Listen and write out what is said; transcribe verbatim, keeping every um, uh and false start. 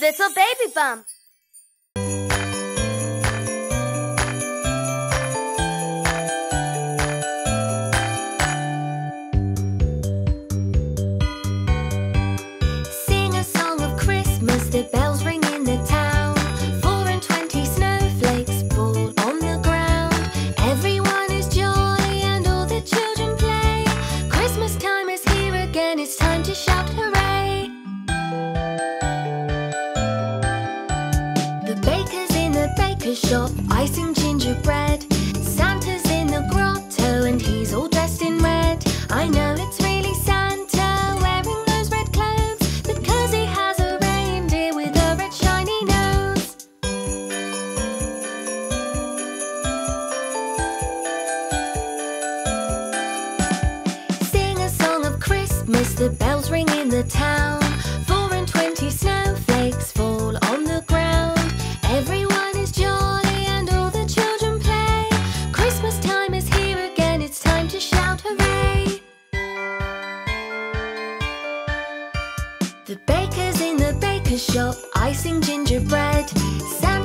Little Baby Bum. Sing a song of Christmas, the bells ring in the town. Four and twenty snowflakes fall on the ground. Everyone is jolly and all the children play. Christmas time is here again, it's time to shout hooray. Bakers in the baker's shop, icing gingerbread. Santa's in the grotto and he's all dressed in red. I know it's really Santa wearing those red clothes, because he has a reindeer with a red shiny nose. Sing a song of Christmas, the bells ring in the town. Four and twenty snowflakes fall on the ground. Everyone is jolly and all the children play. Christmas time is here again, it's time to shout hooray. The baker's in the baker's shop, icing gingerbread. Santa